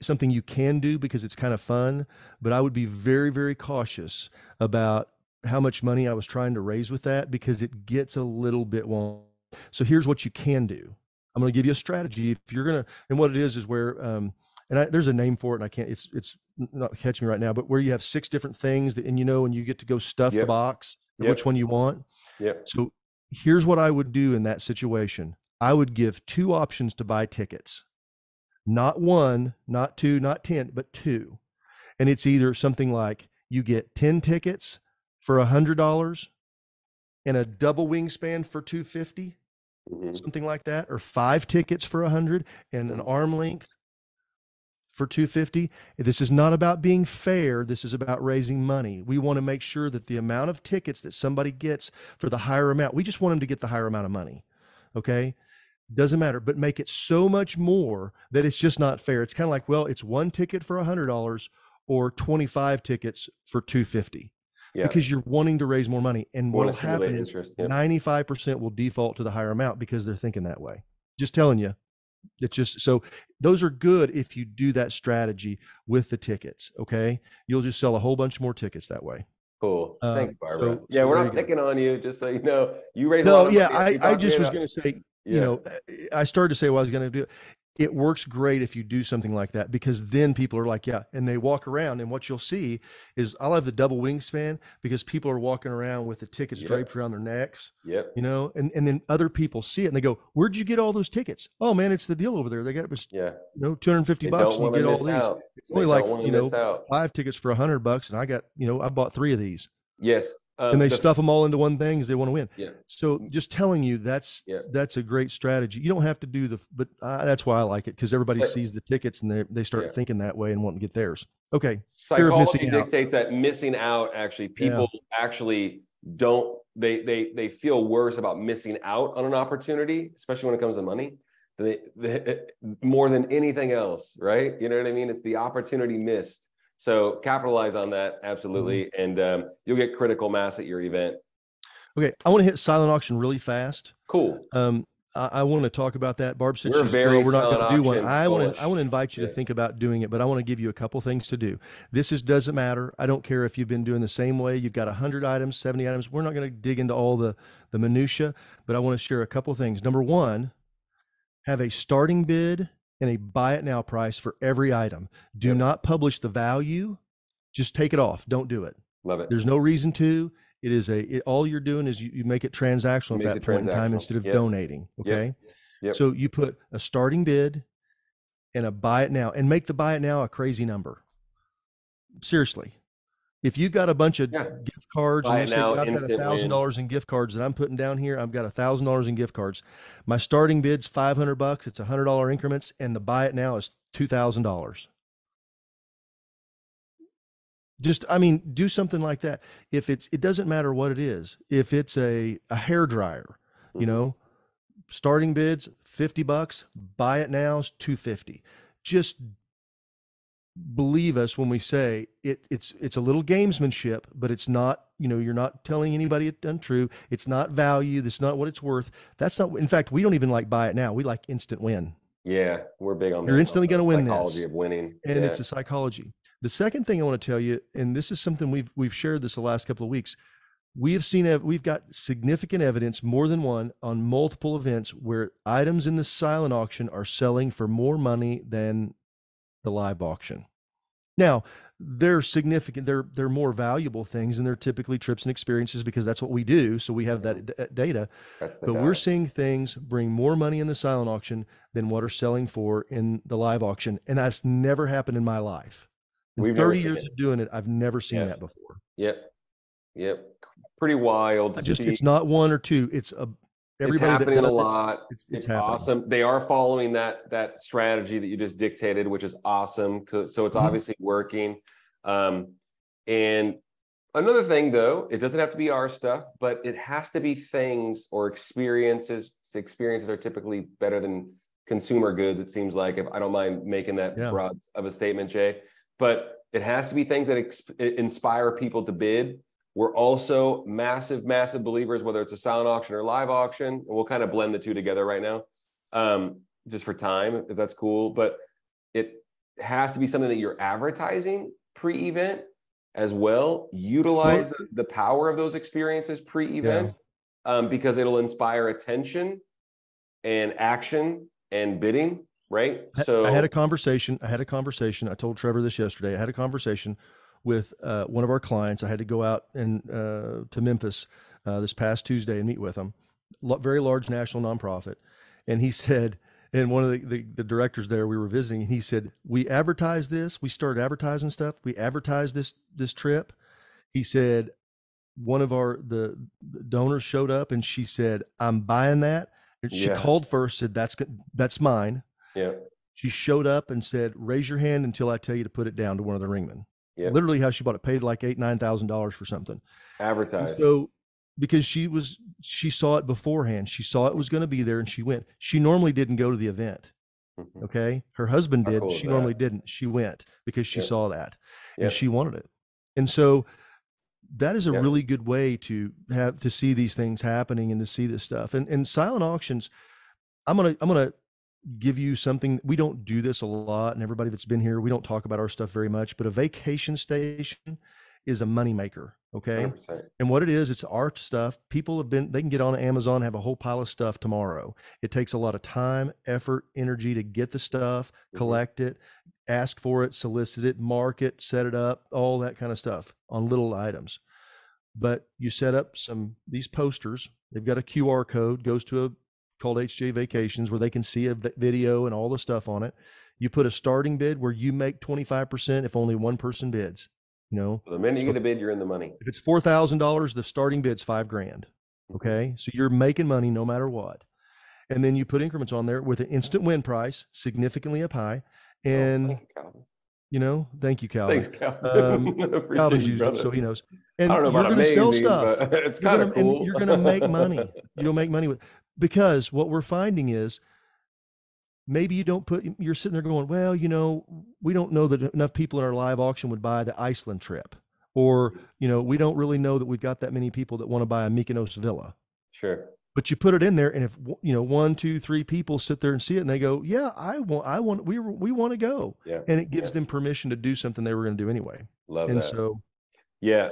something you can do because it's kind of fun, but I would be very, very cautious about how much money I was trying to raise with that, because it gets a little bit wonky. So here's what you can do. I'm going to give you a strategy. If you're going to, and what it is where, there's a name for it and I can't, it's not catching me right now, but where you have 6 different things that, and you know, and you get to go stuff the box, which one you want. So here's what I would do in that situation. I would give 2 options to buy tickets, not 1, not 2, not 10, but 2. And it's either something like you get 10 tickets for $100 and a double wingspan for $250, something like that, or 5 tickets for $100 and an arm length for $250. This is not about being fair. This is about raising money. We want to make sure that the amount of tickets that somebody gets for the higher amount, we just want them to get the higher amount of money. Okay. Doesn't matter, but make it so much more that it's just not fair. It's kind of like, well, it's 1 ticket for $100 or 25 tickets for $250. Yeah. Because you're wanting to raise more money, and what will happen is 95% will default to the higher amount because they're thinking that way. Just telling you, it's just, so those are good if you do that strategy with the tickets. Okay, you'll just sell a whole bunch more tickets that way. Cool. Thanks, Barbara. So, yeah, we're not picking on you. Just so you know, you raise. No, yeah, I just was going to say, you know, I started to say what I was going to do. It works great if you do something like that, because then people are like, yeah, and they walk around, and what you'll see is I'll have the double wingspan because people are walking around with the tickets draped around their necks, you know, and then other people see it and they go, where'd you get all those tickets? Oh man, it's the deal over there. They got it was, you know, $250 and you get all these. It's only like, you know, 5 tickets for $100 and I got, you know, I bought 3 of these. Yes. And they stuff them all into one thing because they want to win. Yeah. So just telling you, that's a great strategy. You don't have to do but that's why I like it, because everybody sees the tickets and they start thinking that way and want to get theirs. Okay. Psychology dictates that missing out, actually, people actually don't, they feel worse about missing out on an opportunity, especially when it comes to money, more than anything else, right? You know what I mean? It's the opportunity missed. So capitalize on that, absolutely, and you'll get critical mass at your event. Okay, I want to hit silent auction really fast. Cool. I want to talk about that, Barb. Since we're not going to do one, I want to invite you to think about doing it, but I want to give you a couple things to do. This doesn't matter. I don't care if you've been doing the same way. You've got 100 items, 70 items. We're not going to dig into all the minutia, but I want to share a couple things. Number one, have a starting bid and a buy it now price for every item. Do not publish the value. Just take it off. Don't do it. Love it. There's no reason to. It is all you're doing is you make it transactional at that point in time instead of donating. Okay. Yep. So you put a starting bid and a buy it now, and make the buy it now a crazy number. Seriously. If you've got a bunch of gift cards, and you say, I've got $1,000 in gift cards that I'm putting down here. I've got $1,000 in gift cards. My starting bid's $500. It's $100 increments. And the buy it now is $2,000. Just, I mean, do something like that. If it doesn't matter what it is. If it's a hair dryer, you know, starting bid's $50, buy it now is $250. Just believe us when we say it's a little gamesmanship, but it's not, you know, you're not telling anybody it's untrue. It's not value. That's not what it's worth. That's not, in fact, we don't even like buy it now. We like instant win. Yeah, we're big on that. You're instantly going to win this. Psychology of winning. And it's a psychology. The second thing I want to tell you, and this is something we've shared this the last couple of weeks, we've got significant evidence, more than one, on multiple events where items in the silent auction are selling for more money than the live auction. Now, they're significant. They're more valuable things, and they're typically trips and experiences because that's what we do. So we have that data, but we're seeing things bring more money in the silent auction than what are selling for in the live auction. And that's never happened in my life. In 30 years of doing it, I've never seen that before. Yep. Pretty wild. It's not one or two. It's happening a lot. It's awesome. They are following that strategy that you just dictated, which is awesome. So it's obviously working. And another thing, though, it doesn't have to be our stuff, but it has to be things or experiences. Experiences are typically better than consumer goods, it seems like, if I don't mind making that broad of a statement, Jay. But it has to be things that inspire people to bid. We're also massive believers, whether it's a silent auction or live auction, and we'll kind of blend the two together right now, just for time, if that's cool. But it has to be something that you're advertising pre-event as well. Utilize the power of those experiences pre-event, because it'll inspire attention and action and bidding, right? So I had a conversation. I told Trevor this yesterday. I had a conversation with one of our clients. I had to go out and to Memphis this past Tuesday and meet with him, very large national nonprofit. And he said, and one of the directors there we were visiting, and he said, we advertised this. We started advertising stuff. We advertised this trip. He said, one of the donors showed up, and she said, I'm buying that. And she called first, said, that's mine. Yeah. She showed up and said, raise your hand until I tell you to put it down, to one of the ringmen. Yep. Literally how she bought it, paid like $9,000 for something. Advertised. So because she saw it beforehand, she saw it was going to be there, and she went. She normally didn't go to the event. Okay. Her husband did. Cool, she normally didn't. She went because she saw that and she wanted it. And so that is a really good way to see these things happening and to see this stuff. And silent auctions, I'm going to give you something. We don't do this a lot, and everybody that's been here, we don't talk about our stuff very much, but a vacation station is a money maker. Okay. 100%. And what it is, it's our stuff. They can get on Amazon, have a whole pile of stuff tomorrow. It takes a lot of time, effort, energy to get the stuff, collect it, ask for it, solicit it, market, set it up, all that kind of stuff on little items. But you set up these posters. They've got a QR code, goes to called HJ Vacations, where they can see a video and all the stuff on it. You put a starting bid where you make 25% if only one person bids. You know, the minute you get a bid, you're in the money. If it's $4,000, the starting bid's $5,000. Okay, so you're making money no matter what. And then you put increments on there with an instant win price, significantly up high. And thank you, Calvin. Thanks, Calvin. Calvin's used it, so he knows. And I don't know about amazing, sell stuff. But it's kind of cool. And you're going to make money. You'll make money with. Because what we're finding is, maybe you're sitting there going, well, you know, we don't know that enough people in our live auction would buy the Iceland trip, or, you know, we don't really know that we've got that many people that want to buy a Mykonos villa. Sure. But you put it in there, and if, you know, 1, 2, 3 people sit there and see it, and they go, "Yeah, we want to go," and it gives them permission to do something they were going to do anyway. Love and that. So, yeah,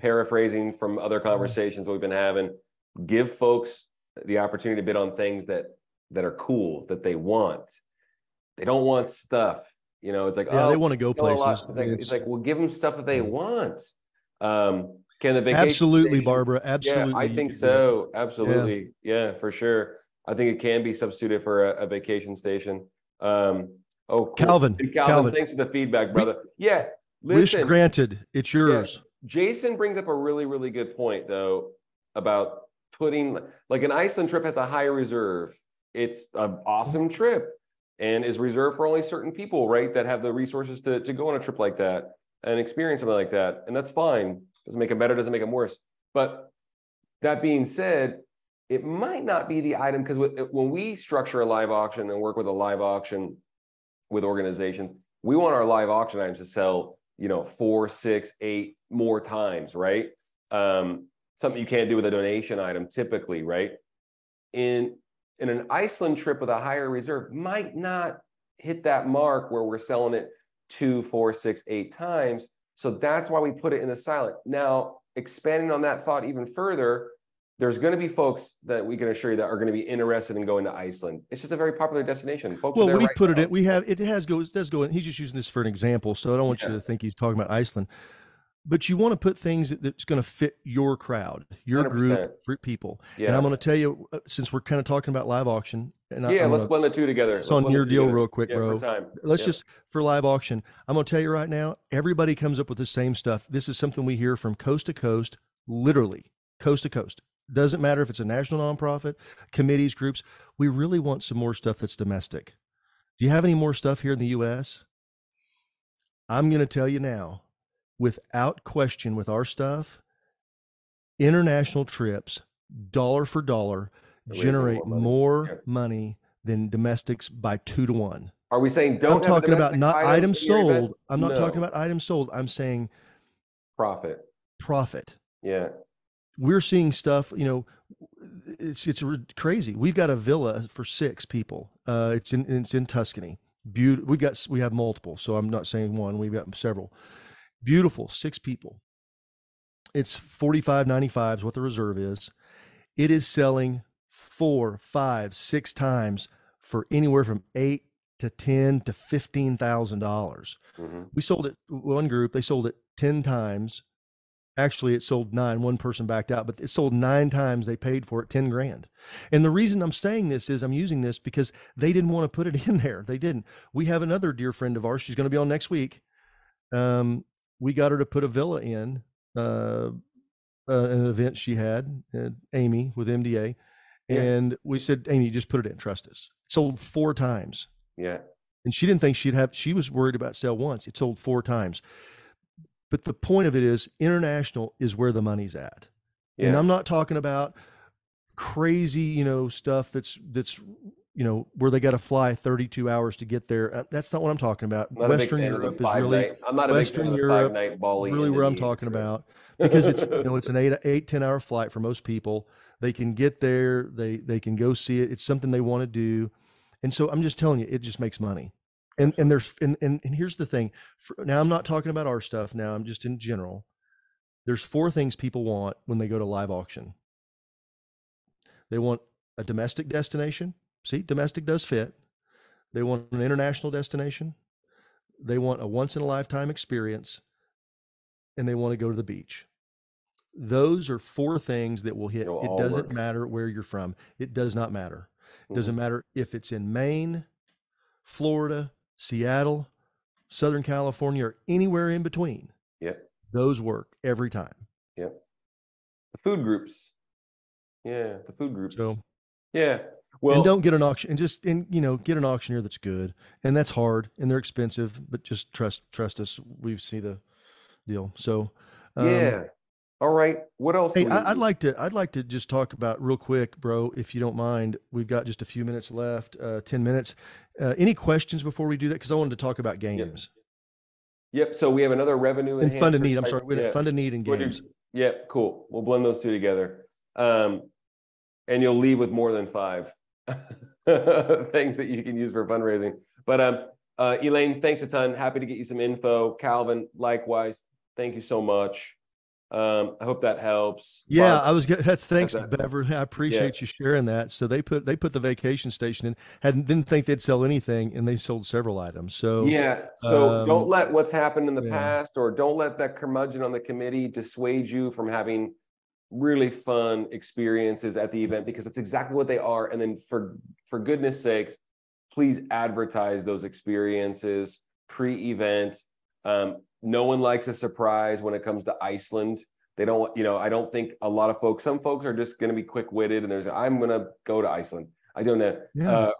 paraphrasing from other conversations we've been having, give folks the opportunity to bid on things that are cool, that they want. They don't want stuff, you know. It's like, oh, they want to go places. It's like, well, give them stuff that they want. Can the vacation absolutely, Barbara? Absolutely, yeah, I think so. Absolutely, yeah, for sure. I think it can be substituted for a vacation station. Oh, cool. Calvin, thanks for the feedback, brother. Yeah, listen, wish granted, it's yours. Yeah. Jason brings up a really, really good point though about putting, like, an Iceland trip has a high reserve. It's an awesome trip and is reserved for only certain people, right? That have the resources to go on a trip like that and experience something like that, and that's fine. Doesn't make them better, doesn't make them worse. But that being said, it might not be the item, because when we structure a live auction and work with a live auction with organizations, we want our live auction items to sell, you know, 4, 6, 8 more times, right? Something you can't do with a donation item typically, right? In an Iceland trip with a higher reserve might not hit that mark where we're selling it 2, 4, 6, 8 times. So that's why we put it in the silent. Now, expanding on that thought even further, there's going to be folks that we can assure you that are going to be interested in going to Iceland. It's just a very popular destination. Folks well, we right put now. It in. We have it has goes does go in. He's just using this for an example, so I don't want you to think he's talking about Iceland. But you want to put things that's going to fit your crowd, your 100%. Group people. Yeah. And I'm going to tell you, since we're kind of talking about live auction, and let's blend the two together. It's on your deal together. Real quick, bro. Let's just for live auction, I'm going to tell you right now, everybody comes up with the same stuff. This is something we hear from coast to coast, literally coast to coast. Doesn't matter if it's a national nonprofit, committees, groups. We really want some more stuff that's domestic. Do you have any more stuff here in the U.S.? I'm going to tell you now. Without question, with our stuff, international trips, dollar for dollar, generate more money than domestics by 2 to 1. Are we saying don't? I'm talking about not items sold. I'm not talking about items sold. I'm saying profit. Profit. Yeah. We're seeing stuff, you know, it's crazy. We've got a villa for 6 people. It's in Tuscany. Beautiful. We have multiple. So I'm not saying one. We've got several. Beautiful, 6 people. It's $45.95 is what the reserve is. It is selling 4, 5, 6 times for anywhere from $8,000 to $10,000 to $15,000. We sold it one group. They sold it 10 times. Actually, it sold 9. One person backed out, but it sold 9 times. They paid for it $10,000. And the reason I'm saying this is I'm using this because they didn't want to put it in there. They didn't. We have another dear friend of ours. She's going to be on next week. We got her to put a villa in an event she had, Amy with MDA, and we said, Amy, just put it in, trust us. It sold 4 times. Yeah. And she didn't think she was worried about sell once. It sold 4 times. But the point of it is international is where the money's at. Yeah. And I'm not talking about crazy, you know, stuff that's you know, where they got to fly 32 hours to get there. That's not what I'm talking about. Western Europe is really, Western Europe really where I'm talking about, because it's, you know, it's an 8-10 hour flight for most people. They can get there. They can go see it. It's something they want to do. And so I'm just telling you, it just makes money. And there's, and here's the thing now, I'm not talking about our stuff now. I'm just in general, there's 4 things people want when they go to live auction. They want a domestic destination. See, domestic does fit. They want an international destination. They want a once-in-a-lifetime experience, and they want to go to the beach. Those are 4 things that will hit. It doesn't matter where you're from. It does not matter. It doesn't matter if it's in Maine, Florida, Seattle, Southern California, or anywhere in between. Yep. Those work every time. Yep. The food groups. Yeah, the food groups. So, yeah. Well, and don't get an auction and just, and you know, get an auctioneer that's good, and that's hard, and they're expensive, but just trust us. We've seen the deal. So, yeah. All right. What else? Hey, I'd like to just talk about real quick, bro, if you don't mind. We've got just a few minutes left, 10 minutes. Any questions before we do that? Cause I wanted to talk about games. Yep. So we have another revenue and fund to need. I'm sorry. Fund to need and games. Yep. Cool. We'll blend those two together. and you'll leave with more than 5 things that you can use for fundraising. But Elaine, thanks a ton. Happy to get you some info. Calvin, likewise. Thank you so much. I hope that helps. Yeah, Barbara, I was good. That's thanks, Beverly. I appreciate you sharing that. So they put the vacation station in. Didn't think they'd sell anything, and they sold several items. So yeah. So don't let what's happened in the past, or don't let that curmudgeon on the committee dissuade you from having really fun experiences at the event, because that's exactly what they are. And then for goodness sakes, please advertise those experiences pre-event. No one likes a surprise when it comes to Iceland. They don't, you know, I don't think a lot of folks, some folks are just going to be quick-witted and there's, I'm going to go to Iceland. I don't know,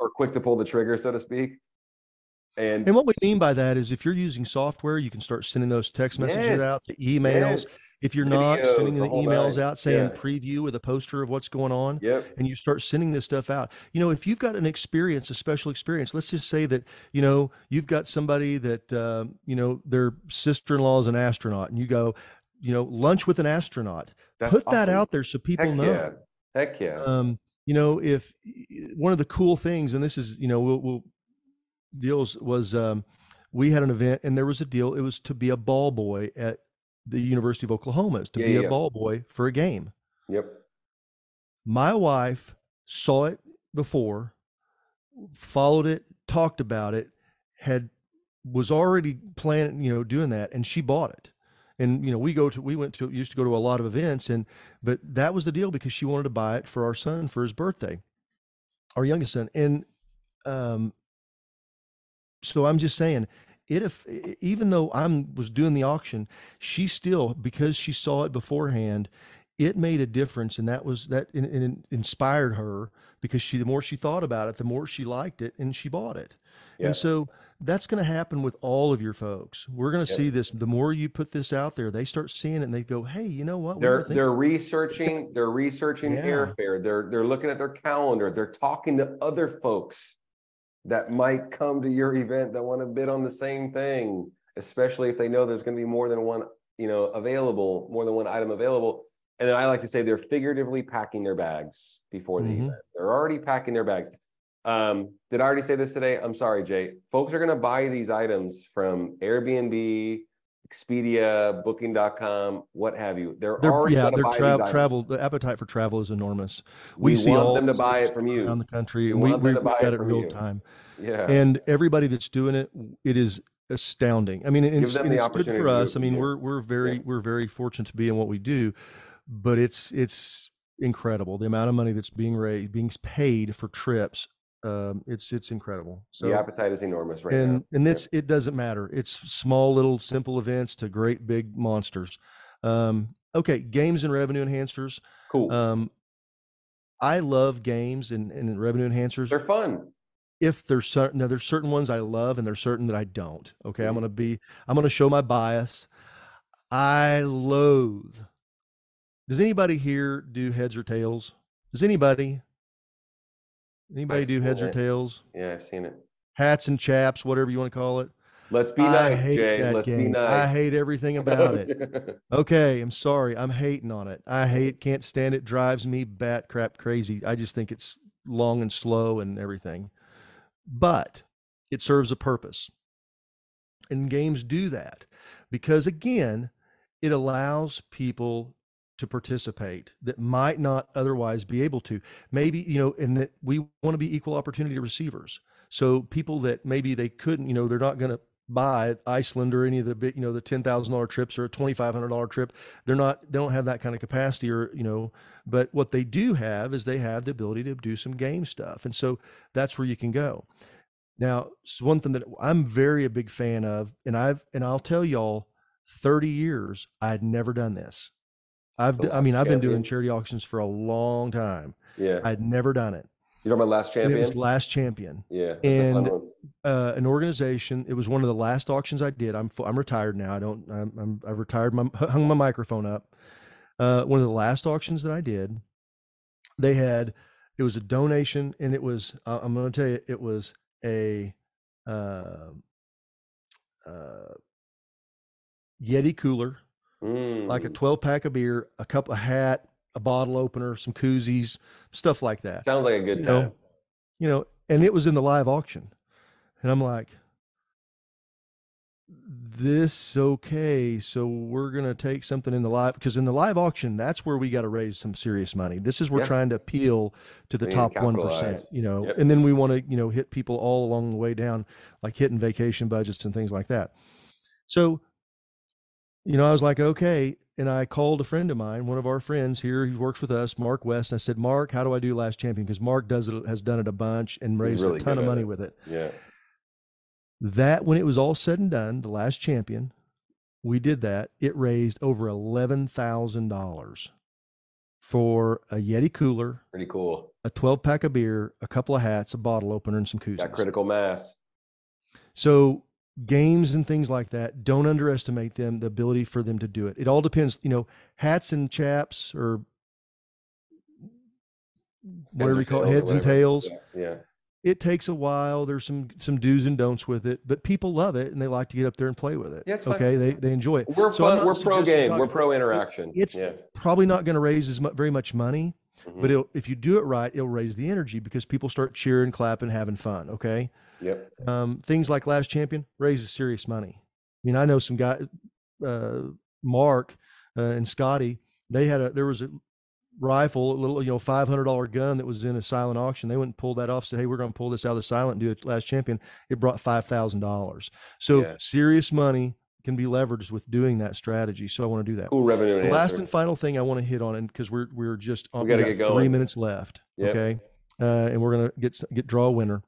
or quick to pull the trigger, so to speak. And what we mean by that is if you're using software, you can start sending those text messages out, the emails. Yes. If you're not sending the emails out saying preview with a poster of what's going on, and you start sending this stuff out, you know, if you've got an experience, a special experience, let's just say that, you know, you've got somebody that, you know, their sister-in-law is an astronaut, and you go, you know, lunch with an astronaut. That's Put awesome. That out there so people know. Yeah. Heck yeah. You know, if one of the cool things, and this is, you know, we'll deals was, we had an event and there was a deal. It was to be a ball boy at the University of Oklahoma, is to be a ball boy for a game. Yep. My wife saw it before, followed it, talked about it, was already planning, you know, doing that, and she bought it. And, you know, used to go to a lot of events, but that was the deal, because she wanted to buy it for our son, for his birthday, our youngest son. And so I'm just saying, even though I was doing the auction, she still, because she saw it beforehand, it made a difference. And that was that, and inspired her, because the more she thought about it, the more she liked it, and she bought it. Yeah. And so that's going to happen with all of your folks. We're going to see this. The more you put this out there, they start seeing it and they go, hey, you know what? They're researching, airfare. They're looking at their calendar. They're talking to other folks that might come to your event that want to bid on the same thing, especially if they know there's going to be more than one, you know, available, more than one item available. And then I like to say they're figuratively packing their bags before the event. They're already packing their bags. Did I already say this today? I'm sorry, Jay. Folks are going to buy these items from Airbnb, Expedia, Booking.com, what have you. They're already going to buy these travel. The appetite for travel is enormous. We see all them to buy it from you around the country, and we got it real time. Yeah, and everybody that's doing it, it is astounding. I mean, it's good for us. I mean, we're very fortunate to be in what we do, but it's incredible the amount of money that's being raised, being paid for trips. It's incredible. So the appetite is enormous right now. And it doesn't matter. It's small, little, simple events to great, big monsters. Okay. Games and revenue enhancers. Cool. I love games and revenue enhancers. They're fun. There's certain ones I love and there's certain that I don't. Okay. Mm-hmm. I'm going to show my bias. I loathe. Does anybody here do heads or tails? Does anybody? Anybody do heads or tails? Yeah, I've seen it. Hats and chaps, whatever you want to call it. Let's be nice, Jay. Let's be nice. I hate everything about it. Okay, I'm sorry. I'm hating on it. Can't stand it. Drives me bat crap crazy. I just think it's long and slow and everything. But it serves a purpose. And games do that because, again, it allows people to participate that might not otherwise be able to. Maybe, you know, and that we want to be equal opportunity receivers. So people that maybe they couldn't, you know, they're not going to buy Iceland or any of the big, you know, the $10,000 trips or a $2,500 trip. They don't have that kind of capacity, or, you know, but what they do have is they have the ability to do some game stuff. And so that's where you can go. Now, it's one thing that I'm a big fan of, and I'll tell y'all, 30 years, I'd never done this. I've been doing charity auctions for a long time. Yeah. I'd never done it. You know, my last champion? It was Last Champion. Yeah. And an organization, it was one of the last auctions I did. I'm retired now. I've retired, hung my microphone up. One of the last auctions that I did, it was a donation, and it was, I'm going to tell you, it was a Yeti cooler. Like a 12-pack of beer, a hat, a bottle opener, some koozies, stuff like that. Sounds like a good time. You know, and it was in the live auction. And I'm like, this, okay, so we're going to take something in the live, because in the live auction, that's where we got to raise some serious money. This is, we're trying to appeal to the top 1%, you know, and then we want to, you know, hit people all along the way down, like hitting vacation budgets and things like that. So, you know, I was like, okay. And I called a friend of mine, one of our friends here, who works with us, Mark West. And I said, Mark, how do I do Last Champion? Because Mark does it, has done it a bunch and raised a ton of money with it. Yeah. That, when it was all said and done, the Last Champion, we did that. It raised over $11,000 for a Yeti cooler. Pretty cool. A 12-pack of beer, a couple of hats, a bottle opener, and some koozies. Got critical mass. So games and things like that, don't underestimate them, the ability for them to do it. It all depends, you know, hats and chaps, or whatever you call it, heads and tails. Yeah. It takes a while. There's some do's and don'ts with it, but people love it and they like to get up there and play with it. Yeah, okay, they enjoy it. We're fun. We're pro game. We're pro interaction. It's probably not going to raise as much, very much money, but it'll, if you do it right, it'll raise the energy because people start cheering, clapping, having fun. Okay. Yep. Things like Last Champion raises serious money. I mean, I know some guy, Mark and Scotty. They had there was a rifle, a little, you know, $500 gun that was in a silent auction. They went and pulled that off, said, hey, we're going to pull this out of the silent and do a Last Champion. It brought $5,000. So serious money can be leveraged with doing that strategy. So I want to do that. Cool revenue. The last and final thing I want to hit on, and because we're just on, we got 3 minutes left. Okay. And we're going to get draw a winner.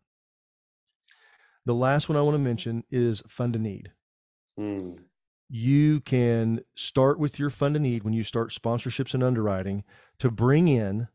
The last one I want to mention is fund to need. You can start with your fund to need when you start sponsorships and underwriting to bring in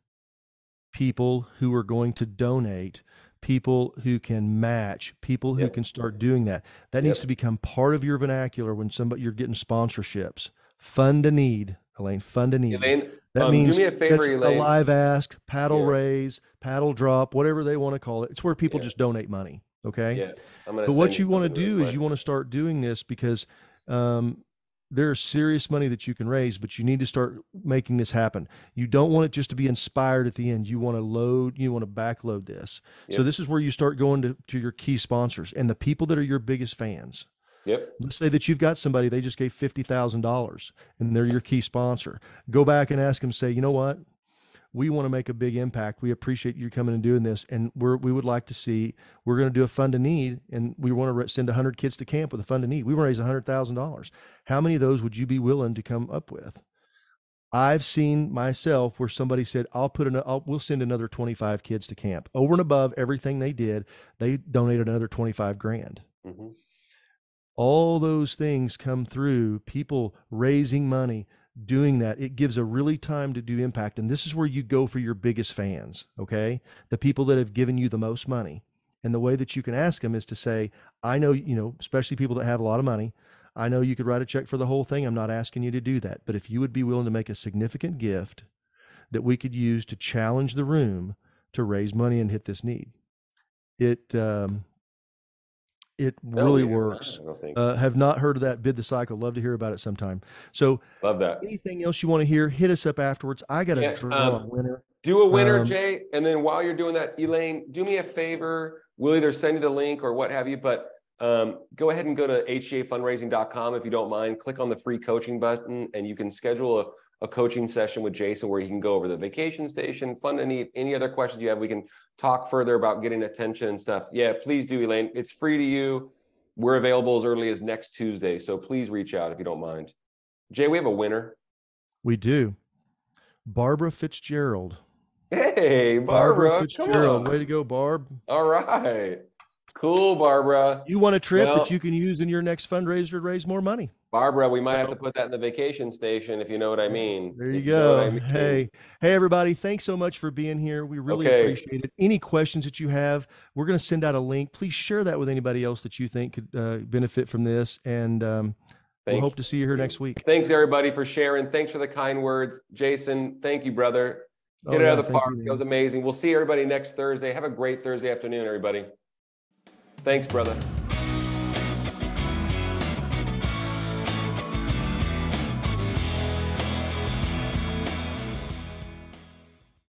people who are going to donate, people who can match, people who can start doing that. That needs to become part of your vernacular when somebody, you're getting sponsorships. Fund to need, Elaine, fund to need. Elaine, that means do me a favor, Elaine. A live ask, paddle raise, paddle drop, whatever they want to call it. It's where people just donate money. Okay. Yeah, but what you want to do is you want to start doing this because there's serious money that you can raise, but you need to start making this happen. You don't want it just to be inspired at the end. You want to load, you want to backload this. Yep. So this is where you start going to your key sponsors and the people that are your biggest fans. Yep. Let's say that you've got somebody, they just gave $50,000 and they're your key sponsor. Go back and ask them, say, you know what? We want to make a big impact. We appreciate you coming and doing this. And we would like to see, we're going to do a fund to need, and we want to send 100 kids to camp with a fund to need. We want to raise $100,000. How many of those would you be willing to come up with? I've seen myself where somebody said, we'll send another 25 kids to camp. Over and above everything they did, they donated another 25 grand. Mm-hmm. All those things come through people raising money, doing that. It gives a really time to do impact. And this is where you go for your biggest fans. Okay. The people that have given you the most money. And the way that you can ask them is to say, I know, you know, especially people that have a lot of money, I know you could write a check for the whole thing. I'm not asking you to do that. But if you would be willing to make a significant gift that we could use to challenge the room to raise money and hit this need, it really works. Have not heard of that, Bid the Cycle. Love to hear about it sometime. So love that. Anything else you want to hear, hit us up afterwards. I got to draw a winner. Do a winner, Jay. And then while you're doing that, Elaine, do me a favor. We'll either send you the link or what have you, but go ahead and go to hjfundraising.com if you don't mind. Click on the free coaching button and you can schedule a coaching session with Jason where he can go over the vacation station, fund to need, any other questions you have. We can talk further about getting attention and stuff. Yeah, please do, Elaine. It's free to you. We're available as early as next Tuesday. So please reach out if you don't mind. Jay, we have a winner. We do. Barbara Fitzgerald. Hey, Barbara Fitzgerald. Way to go, Barb. All right. Cool, Barbara. You want a trip that you can use in your next fundraiser to raise more money. Barbara, we might have to put that in the vacation station, if you know what I mean. There you go. I mean. Hey, everybody. Thanks so much for being here. We really appreciate it. Any questions that you have, we're going to send out a link. Please share that with anybody else that you think could benefit from this. And we'll hope to see you here next week. Thanks, everybody, for sharing. Thanks for the kind words. Jason, thank you, brother. Get it out of the park. It was amazing. We'll see everybody next Thursday. Have a great Thursday afternoon, everybody. Thanks, brother.